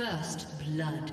First blood.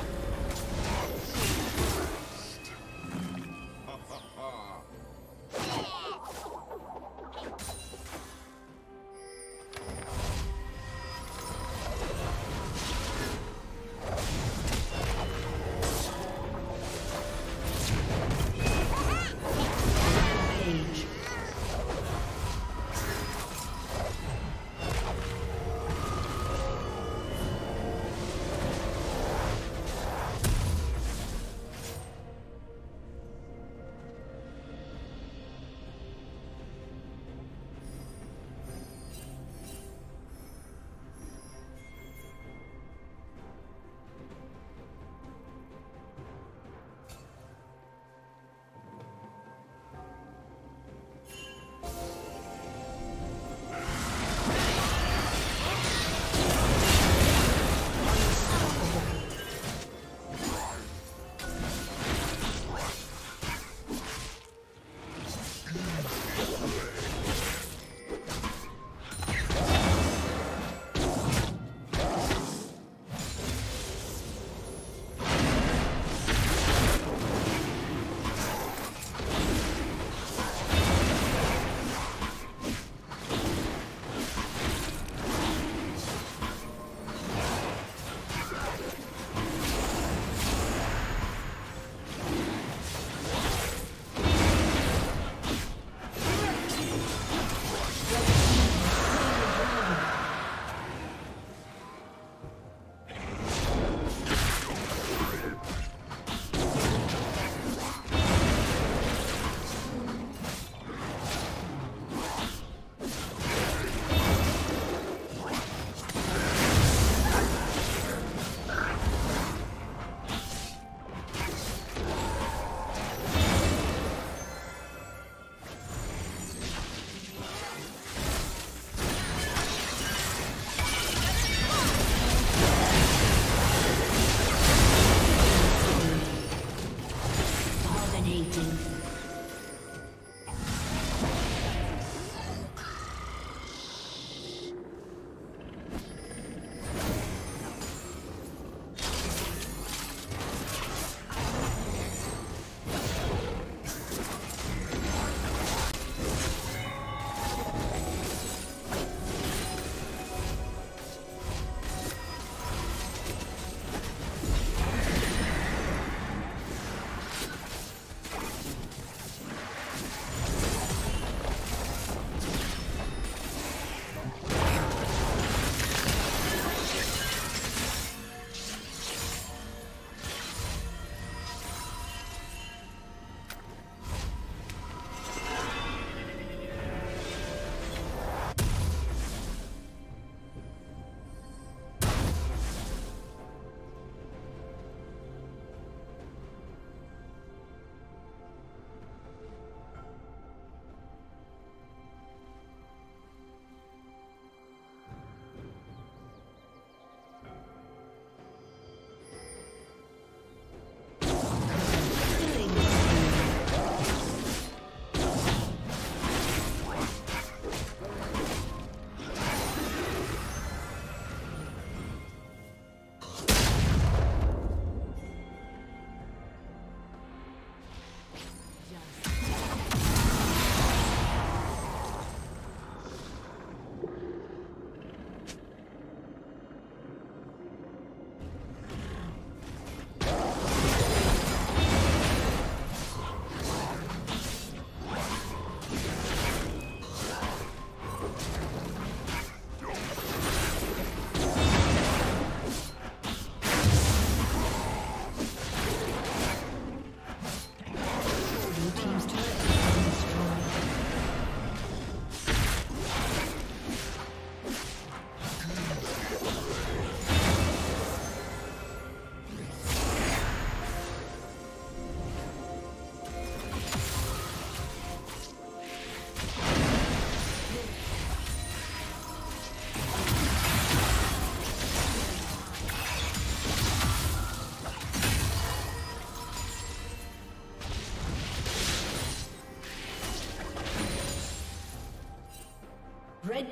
Red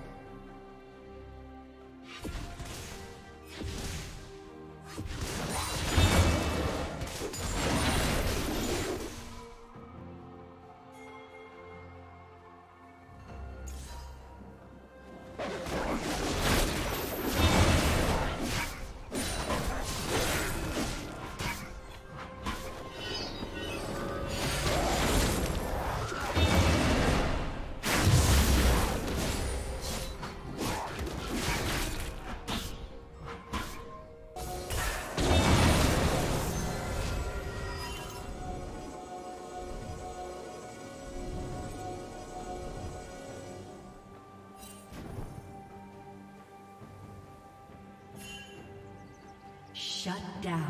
Shut down.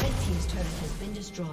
Red Team's turret has been destroyed.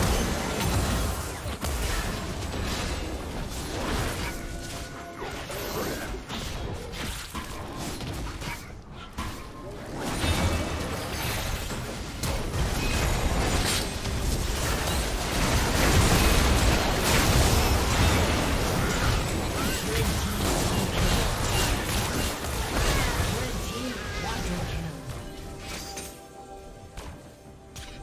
Blue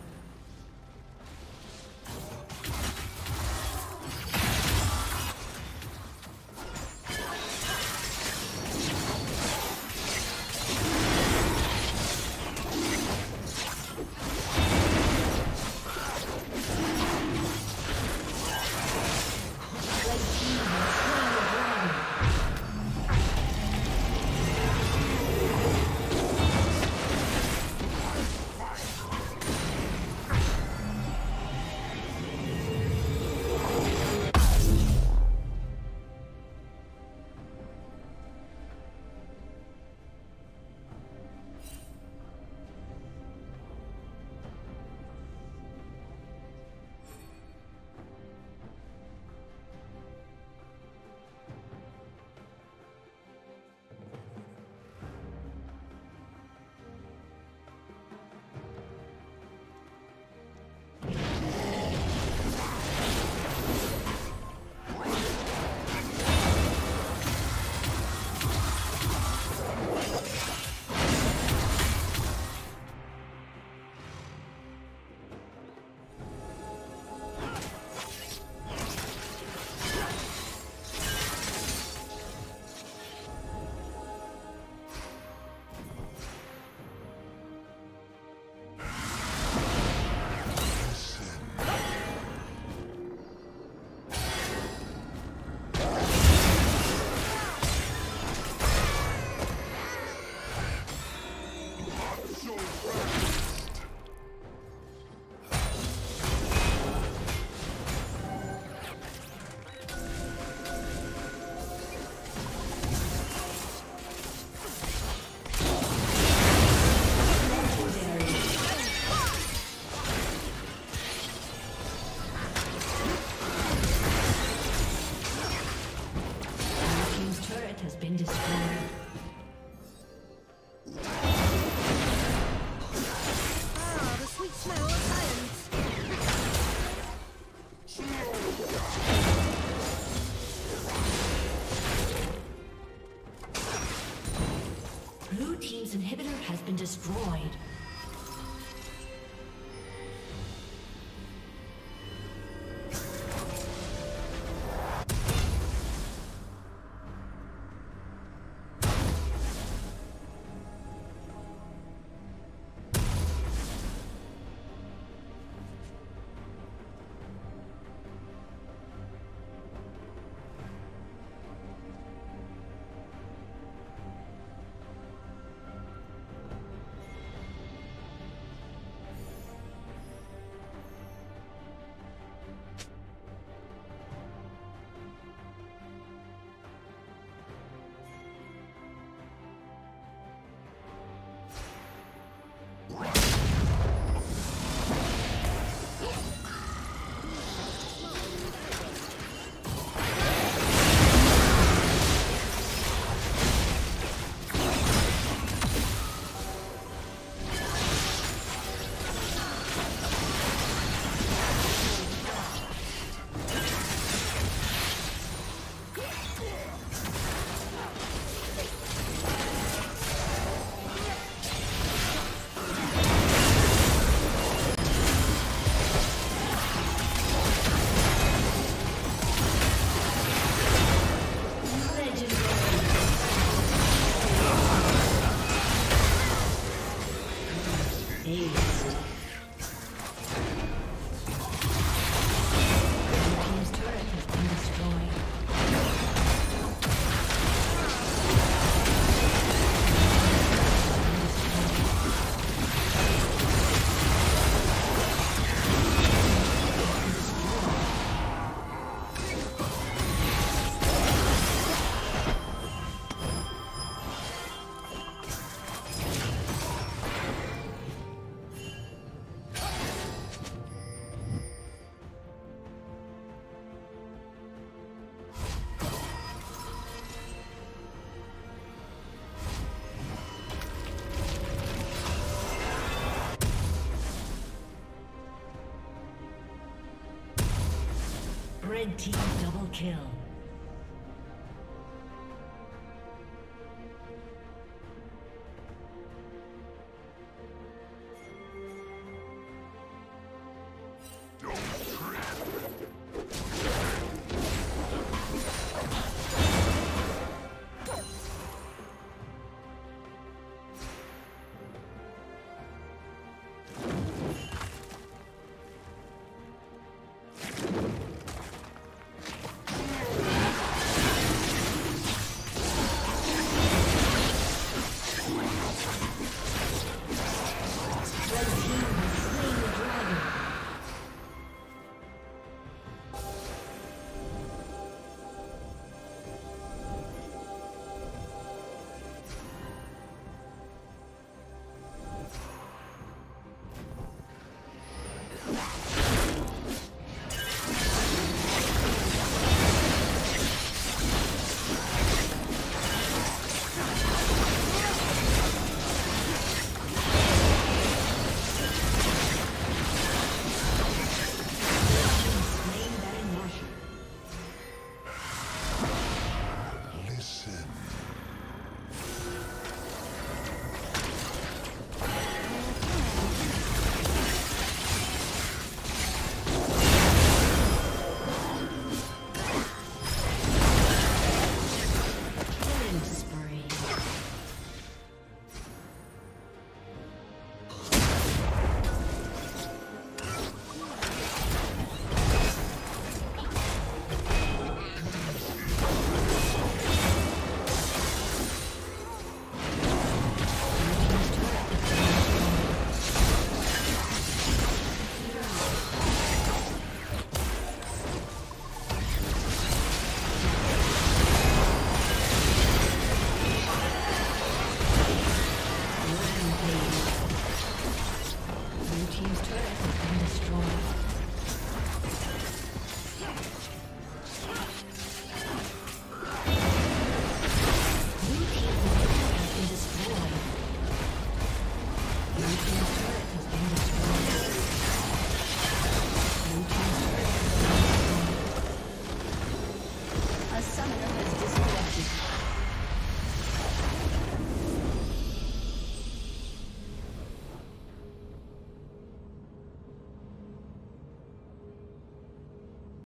Destroyed. Red team double kill.